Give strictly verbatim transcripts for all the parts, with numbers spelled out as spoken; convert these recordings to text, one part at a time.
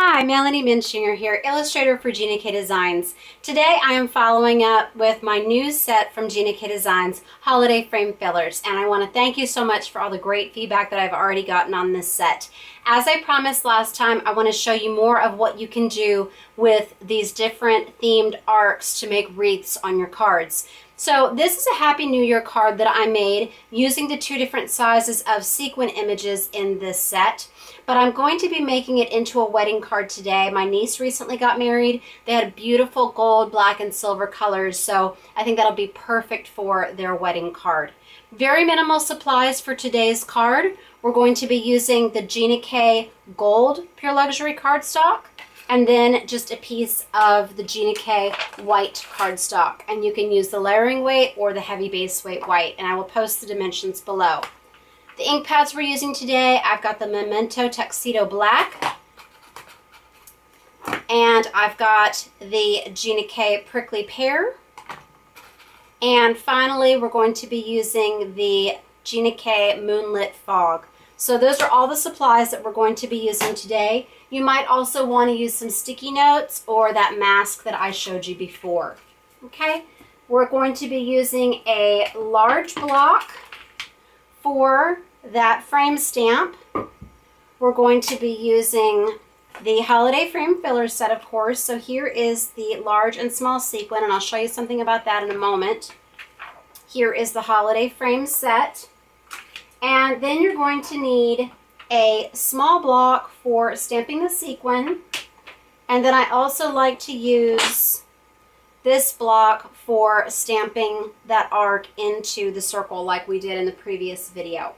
Hi, Melanie Minchinger here, illustrator for Gina K Designs. Today I am following up with my new set from Gina K Designs, Holiday Frame Fillers, and I want to thank you so much for all the great feedback that I've already gotten on this set. As I promised last time, I want to show you more of what you can do with these different themed arcs to make wreaths on your cards. So this is a Happy New Year card that I made using the two different sizes of sequin images in this set, but I'm going to be making it into a wedding card today. My niece recently got married. They had beautiful gold, black, and silver colors, so I think that'll be perfect for their wedding card. Very minimal supplies for today's card. We're going to be using the Gina K Gold Pure Luxury cardstock, and then just a piece of the Gina K white cardstock. And you can use the layering weight or the heavy base weight white, and I will post the dimensions below. The ink pads we're using today, I've got the Memento Tuxedo Black, and I've got the Gina K Prickly Pear, and finally we're going to be using the Gina K Moonlit Fog. So those are all the supplies that we're going to be using today. You might also want to use some sticky notes or that mask that I showed you before. Okay, we're going to be using a large block for that frame stamp. We're going to be using the Holiday Frame Filler set, of course. So here is the large and small sequin, and I'll show you something about that in a moment. Here is the Holiday Frame set. And then you're going to need a small block for stamping the sequin, and then I also like to use this block for stamping that arc into the circle like we did in the previous video.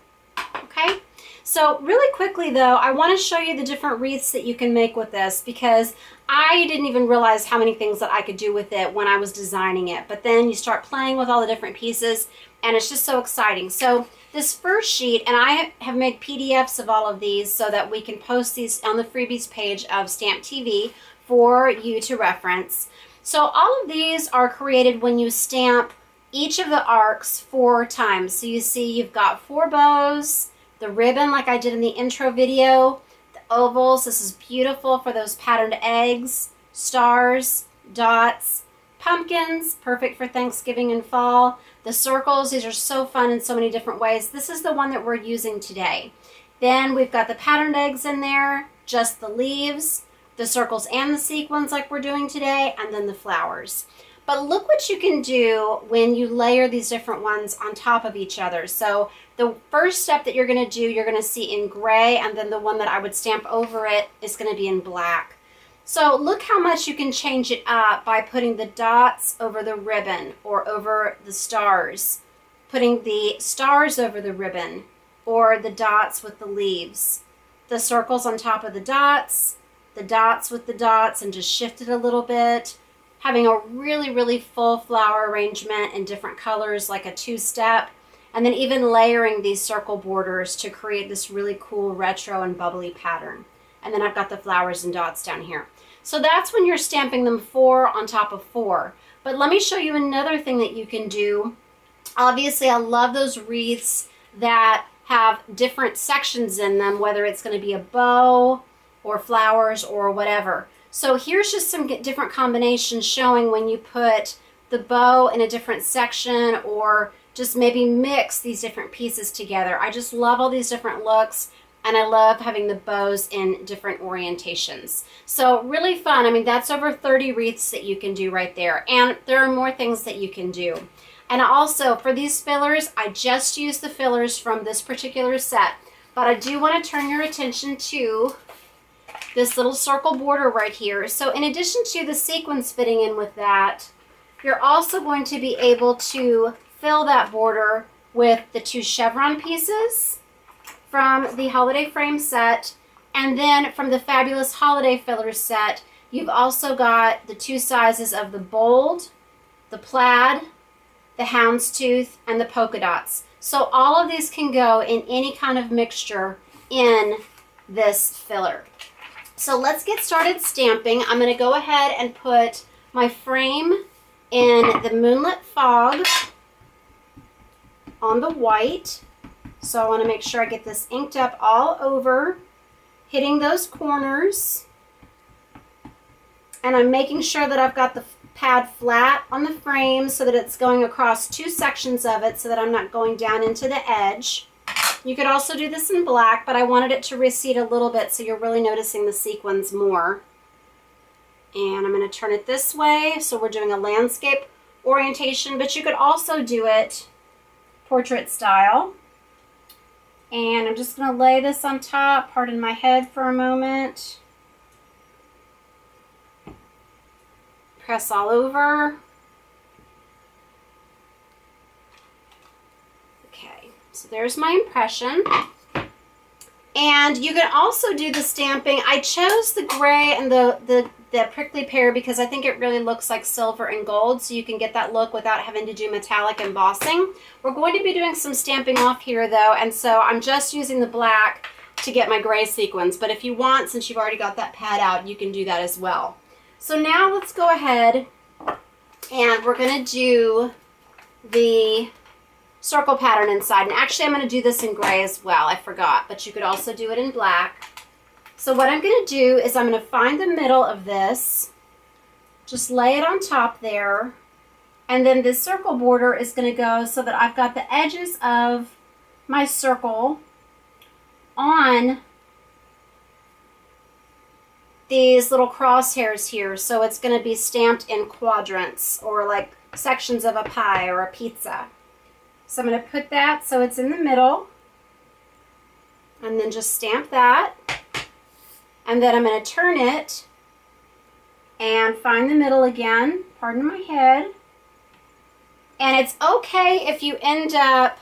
Okay, so really quickly though, I want to show you the different wreaths that you can make with this, because I didn't even realize how many things that I could do with it when I was designing it, but then you start playing with all the different pieces and it's just so exciting. So this first sheet, and I have made P D Fs of all of these so that we can post these on the freebies page of Stamp T V for you to reference. So all of these are created when you stamp each of the arcs four times. So you see you've got four bows, the ribbon like I did in the intro video, the ovals, this is beautiful for those patterned eggs, stars, dots, pumpkins, perfect for Thanksgiving and fall. The circles, these are so fun in so many different ways. This is the one that we're using today. Then we've got the patterned eggs in there, just the leaves, the circles and the sequins like we're doing today, and then the flowers. But look what you can do when you layer these different ones on top of each other. So the first step that you're going to do, you're going to see in gray, and then the one that I would stamp over it is going to be in black. So look how much you can change it up by putting the dots over the ribbon or over the stars, putting the stars over the ribbon or the dots with the leaves, the circles on top of the dots, the dots with the dots, and just shift it a little bit, having a really, really full flower arrangement in different colors like a two-step, and then even layering these circle borders to create this really cool retro and bubbly pattern. And then I've got the flowers and dots down here. So that's when you're stamping them four on top of four. But let me show you another thing that you can do. Obviously, I love those wreaths that have different sections in them, whether it's going to be a bow or flowers or whatever. So here's just some different combinations showing when you put the bow in a different section, or just maybe mix these different pieces together. I just love all these different looks. And I love having the bows in different orientations. So really fun. I mean, that's over thirty wreaths that you can do right there. And there are more things that you can do. And also for these fillers, I just used the fillers from this particular set. But I do want to turn your attention to this little circle border right here. So in addition to the sequins fitting in with that, you're also going to be able to fill that border with the two chevron pieces from the Holiday Frame set, and then from the Fabulous Holiday Fillers set, you've also got the two sizes of the bold, the plaid, the houndstooth, and the polka dots. So all of these can go in any kind of mixture in this filler. So let's get started stamping. I'm going to go ahead and put my frame in the Moonlit Fog on the white. So I want to make sure I get this inked up all over, hitting those corners, and I'm making sure that I've got the pad flat on the frame so that it's going across two sections of it so that I'm not going down into the edge. You could also do this in black, but I wanted it to recede a little bit so you're really noticing the sequins more. And I'm going to turn it this way, so we're doing a landscape orientation, but you could also do it portrait style. And I'm just going to lay this on top, pardon my head for a moment. Press all over. Okay, so there's my impression. And you can also do the stamping. I chose the gray and the, the, the prickly pear because I think it really looks like silver and gold, so you can get that look without having to do metallic embossing. We're going to be doing some stamping off here though, and so I'm just using the black to get my gray sequins. But if you want, since you've already got that pad out, you can do that as well. So now let's go ahead and we're going to do the circle pattern inside. And actually I'm going to do this in gray as well. I forgot, but you could also do it in black. So what I'm going to do is I'm going to find the middle of this, just lay it on top there, and then this circle border is going to go so that I've got the edges of my circle on these little crosshairs here, so it's going to be stamped in quadrants or like sections of a pie or a pizza. So I'm going to put that so it's in the middle and then just stamp that, and then I'm going to turn it and find the middle again, pardon my head. And it's okay if you end up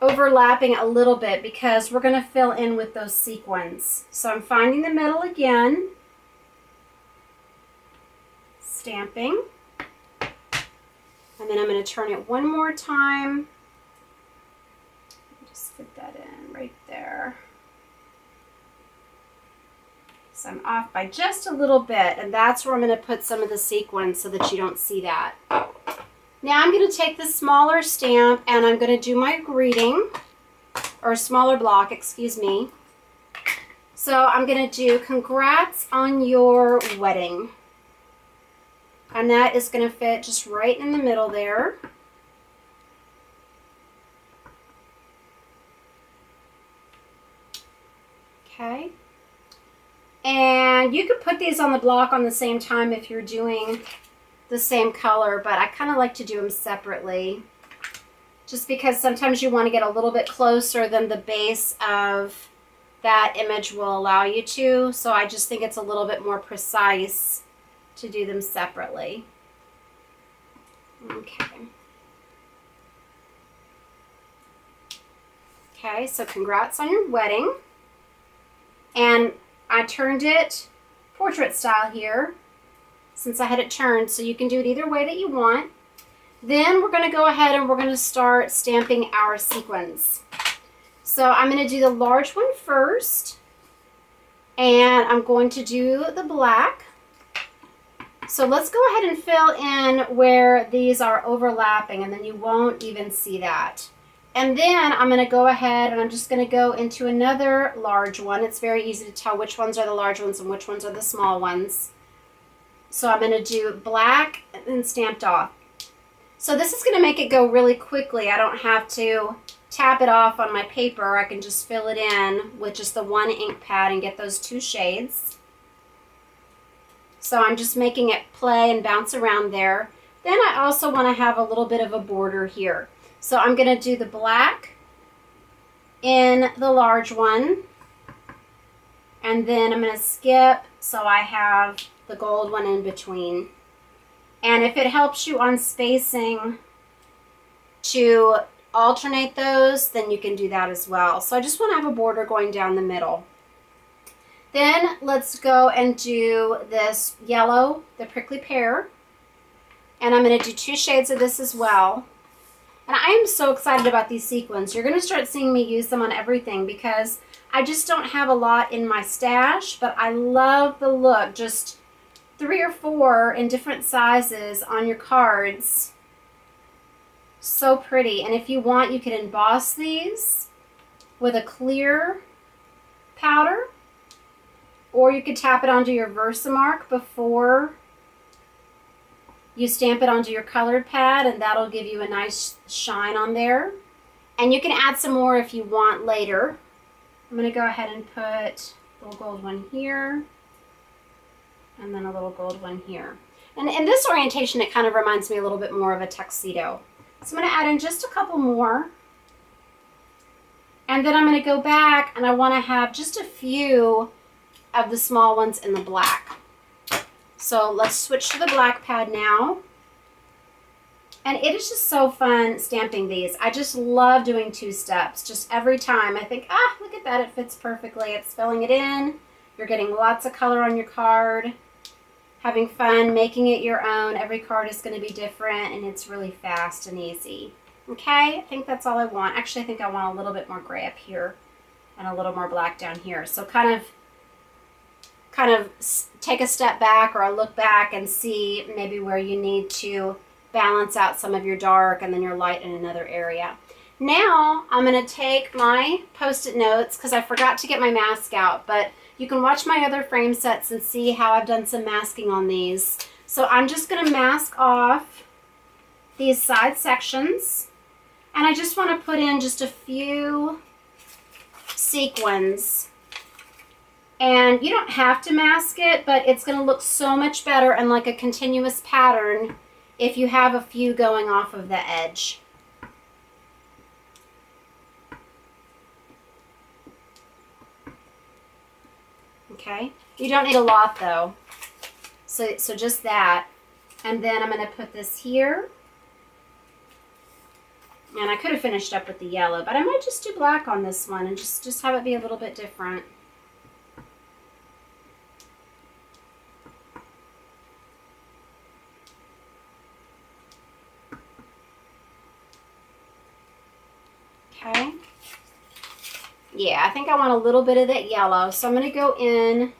overlapping a little bit because we're going to fill in with those sequins. So I'm finding the middle again, stamping, and then I'm going to turn it one more time. Just fit that in right there. So I'm off by just a little bit, and that's where I'm going to put some of the sequins so that you don't see that. Now I'm going to take the smaller stamp and I'm going to do my greeting, or smaller block, excuse me. So I'm going to do congrats on your wedding. And that is going to fit just right in the middle there. Okay. And you could put these on the block on the same time if you're doing the same color, but I kind of like to do them separately just because sometimes you want to get a little bit closer than the base of that image will allow you to, so I just think it's a little bit more precise to do them separately. Okay. Okay, so congrats on your wedding. And I turned it portrait style here, since I had it turned, so you can do it either way that you want. Then we're going to go ahead and we're going to start stamping our sequins. So I'm going to do the large one first, and I'm going to do the black. So let's go ahead and fill in where these are overlapping, and then you won't even see that. And then I'm going to go ahead and I'm just going to go into another large one. It's very easy to tell which ones are the large ones and which ones are the small ones. So I'm going to do black and stamped off. So this is going to make it go really quickly. I don't have to tap it off on my paper. I can just fill it in with just the one ink pad and get those two shades. So I'm just making it play and bounce around there. Then I also want to have a little bit of a border here. So I'm going to do the black in the large one. And then I'm going to skip so I have the gold one in between. And if it helps you on spacing to alternate those, then you can do that as well. So I just want to have a border going down the middle. Then let's go and do this yellow, the prickly pear. And I'm going to do two shades of this as well. And I am so excited about these sequins. You're going to start seeing me use them on everything because I just don't have a lot in my stash, but I love the look. Just three or four in different sizes on your cards. So pretty. And if you want, you can emboss these with a clear powder or you could tap it onto your Versamark before you stamp it onto your colored pad, and that'll give you a nice shine on there. And you can add some more if you want later. I'm going to go ahead and put a little gold one here, and then a little gold one here. And in this orientation, it kind of reminds me a little bit more of a tuxedo. So I'm going to add in just a couple more. And then I'm going to go back, and I want to have just a few of the small ones in the black. So let's switch to the black pad now. And it is just so fun stamping these. I just love doing two steps. Just every time I think, ah, look at that, it fits perfectly. It's filling it in. You're getting lots of color on your card, having fun, making it your own. Every card is going to be different, and it's really fast and easy. Okay, I think that's all I want. Actually, I think I want a little bit more gray up here and a little more black down here. So kind of kind of take a step back or a look back and see maybe where you need to balance out some of your dark and then your light in another area. Now I'm going to take my post-it notes because I forgot to get my mask out, but you can watch my other frame sets and see how I've done some masking on these. So I'm just going to mask off these side sections, and I just want to put in just a few sequins. And you don't have to mask it, but it's going to look so much better and like a continuous pattern if you have a few going off of the edge. Okay, you don't need a lot though, so, so just that. And then I'm going to put this here. And I could have finished up with the yellow, but I might just do black on this one and just, just have it be a little bit different. Okay. Yeah, I think I want a little bit of that yellow. So I'm going to go in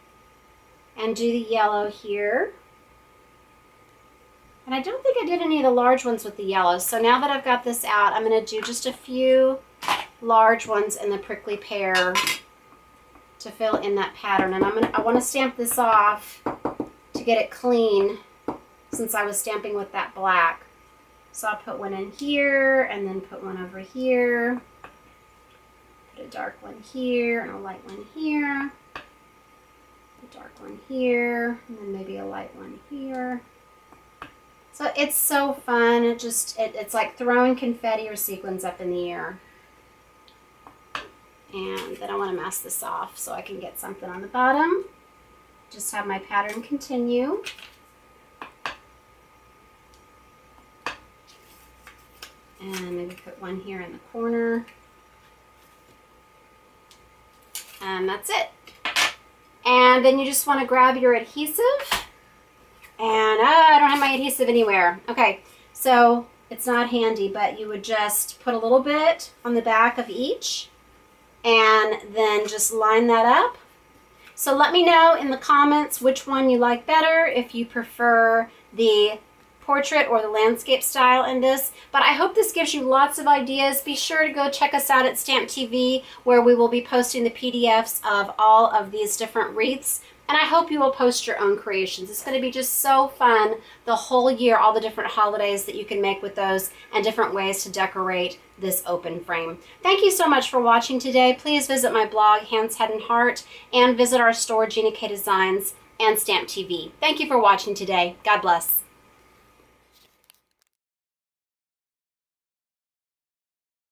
and do the yellow here. And I don't think I did any of the large ones with the yellow. So now that I've got this out, I'm going to do just a few large ones in the prickly pear to fill in that pattern. And I'm going to, I want to stamp this off to get it clean since I was stamping with that black. So I'll put one in here and then put one over here. Put a dark one here and a light one here. A dark one here and then maybe a light one here. So it's so fun. It just, it, it's like throwing confetti or sequins up in the air. And then I want to mask this off so I can get something on the bottom. Just have my pattern continue. And maybe put one here in the corner. And that's it. And then you just want to grab your adhesive. And oh, I don't have my adhesive anywhere. Okay, so it's not handy, but you would just put a little bit on the back of each and then just line that up. So let me know in the comments which one you like better, if you prefer the portrait or the landscape style in this. But I hope this gives you lots of ideas. Be sure to go check us out at Stamp T V, where we will be posting the P D Fs of all of these different wreaths. And I hope you will post your own creations. It's going to be just so fun the whole year, all the different holidays that you can make with those and different ways to decorate this open frame. Thank you so much for watching today. Please visit my blog, Hands, Head, and Heart, and visit our store, Gina K Designs and Stamp T V. Thank you for watching today. God bless.